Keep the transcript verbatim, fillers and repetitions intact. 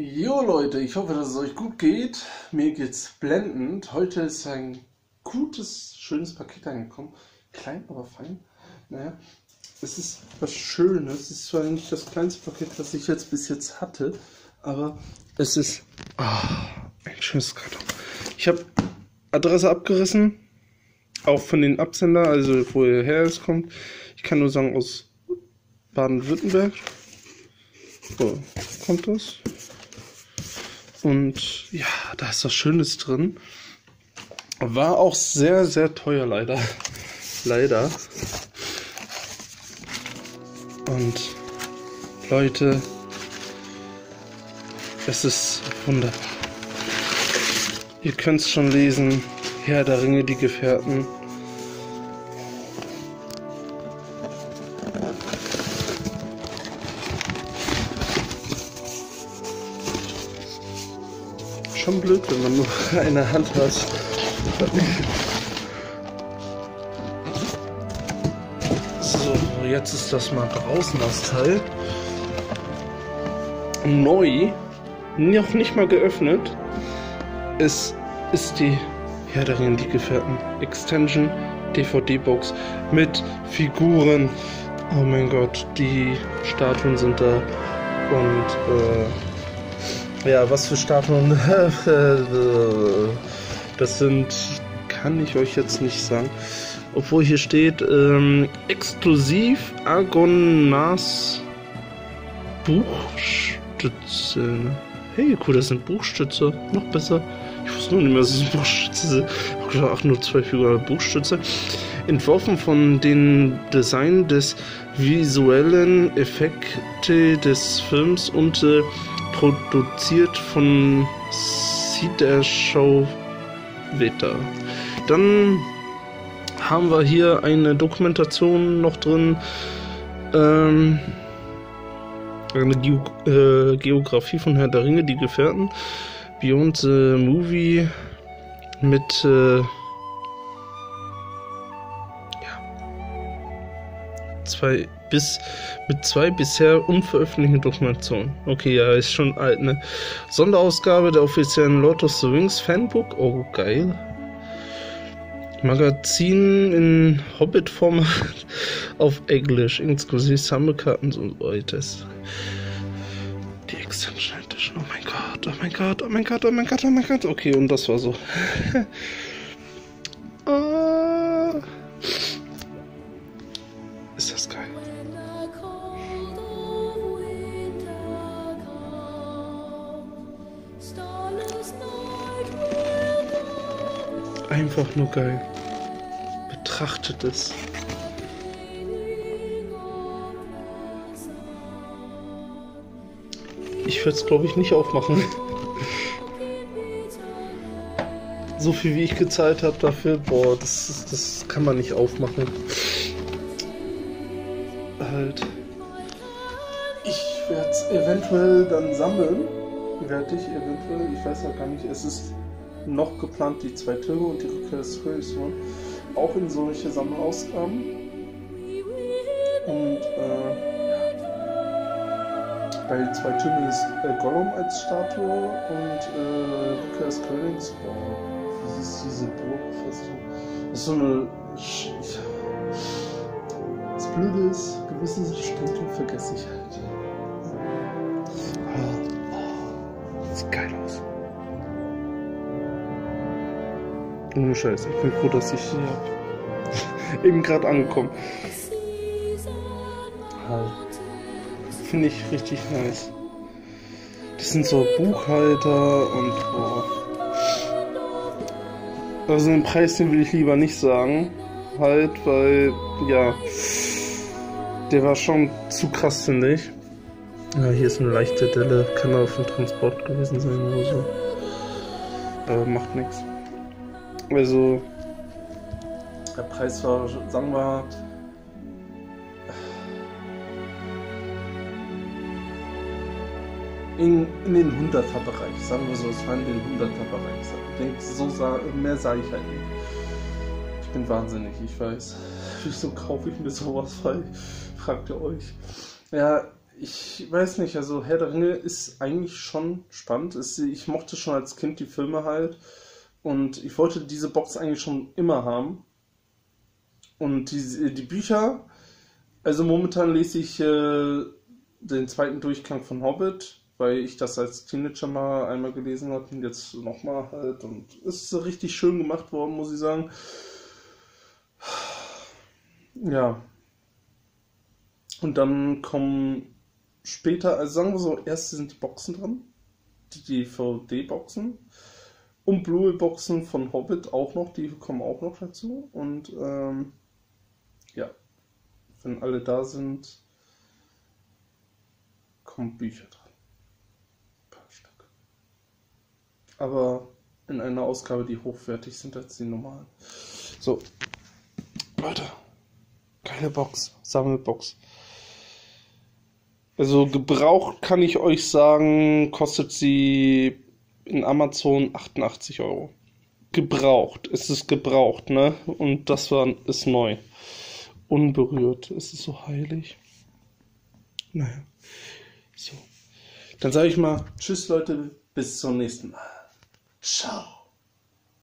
Jo Leute, ich hoffe, dass es euch gut geht. Mir geht's blendend. Heute ist ein gutes, schönes Paket angekommen. Klein, aber fein. Naja, es ist was Schönes. Es ist zwar nicht das kleinste Paket, was ich jetzt bis jetzt hatte, aber es ist ah, ein schönes Karton. Ich habe Adresse abgerissen, auch von den Absender, also woher es kommt. Ich kann nur sagen, aus Baden-Württemberg. So, kommt das. Und ja, da ist was Schönes drin. War auch sehr, sehr teuer, leider. Leider. Und Leute, es ist wunderbar. Ihr könnt es schon lesen. Herr der Ringe, die Gefährten. Schon blöd, wenn man nur eine Hand hat. So, jetzt ist das mal draußen, das Teil. Neu, noch nicht mal geöffnet. Es ist die Herr der Ringe, die Gefährten Extension D V D-Box mit Figuren. Oh mein Gott, die Statuen sind da. Und äh, ja, was für Statuen? Das sind, kann ich euch jetzt nicht sagen. Obwohl hier steht, ähm, exklusiv Argon Mars Buchstütze. Hey, cool, das sind Buchstütze. Noch besser. Ich wusste nur nicht mehr, dass es Buchstütze sind. Ach, nur zwei Figuren Buchstütze. Entworfen von dem Design des visuellen Effekte des Films und äh, produziert von Cider Show Wetter. Dann haben wir hier eine Dokumentation noch drin, ähm, eine Geo äh, Geografie von Herr der Ringe, die Gefährten, Beyond the Movie mit äh, ja, zwei bis mit zwei bisher unveröffentlichten Dokumentationen. Okay, ja, ist schon alt, ne? Sonderausgabe der offiziellen Lord of the Rings Fanbook. Oh, geil. Magazin in Hobbit-Format auf Englisch, inklusive Sammelkarten und so weiter. Die Extension Edition. Oh mein Gott, oh mein Gott, oh mein Gott, oh mein Gott, oh mein Gott. Okay, und das war so. Ah. Ist das geil. Einfach nur geil. Betrachtet es. Ich würde es, glaube ich, nicht aufmachen. So viel, wie ich gezahlt habe dafür, boah, das, ist, das kann man nicht aufmachen. Halt. Ich werde es eventuell dann sammeln. Werde ich eventuell, ich weiß auch gar nicht, es ist noch geplant, die zwei Türme und die Rückkehr des Königsbau auch in solche Sammelausgaben. Und äh, bei zwei Türmen ist äh, Gollum als Statue und äh, Rückkehr des Königsbau. Was ist diese Burg? Das ist so eine. Das Blöde ist, gewisse Stunden vergesse ich halt. Sieht geil aus. Oh Scheiße, ich bin froh, dass ich hier hab. Eben gerade angekommen. Finde ich richtig nice. Das sind so Buchhalter und oh. Also den Preis, den will ich lieber nicht sagen. Halt, weil, ja, der war schon zu krass, finde ich. Ja, hier ist eine leichte Delle, kann auf dem Transport gewesen sein oder so. Aber macht nichts. Also, der Preis war, sagen wir, in, in den hunderter-Bereich, sagen wir so, es war in den hunderter-Bereich. So sah, mehr sah ich halt nicht. Ich bin wahnsinnig, ich weiß. Wieso kaufe ich mir sowas frei? Fragt ihr euch. Ja. Ich weiß nicht, also Herr der Ringe ist eigentlich schon spannend. Es, ich mochte schon als Kind die Filme halt. Und ich wollte diese Box eigentlich schon immer haben. Und die, die Bücher, also momentan lese ich äh, den zweiten Durchgang von Hobbit, weil ich das als Teenager mal einmal gelesen habe und jetzt nochmal halt. Und es ist richtig schön gemacht worden, muss ich sagen. Ja. Und dann kommen später, also sagen wir so, erst sind die Boxen dran, die D V D-Boxen und Blu-ray-Boxen von Hobbit auch noch, die kommen auch noch dazu. Und ähm, ja, wenn alle da sind, kommen Bücher dran. Ein paar Stück. Aber in einer Ausgabe, die hochwertig sind als die normalen. So, Leute, keine Box, Sammelbox. Also gebraucht kann ich euch sagen, kostet sie in Amazon achtundachtzig Euro. Gebraucht, es ist gebraucht, ne? Und das war, ist neu. Unberührt, es ist so heilig. Naja, so. Dann sage ich mal, tschüss Leute, bis zum nächsten Mal. Ciao.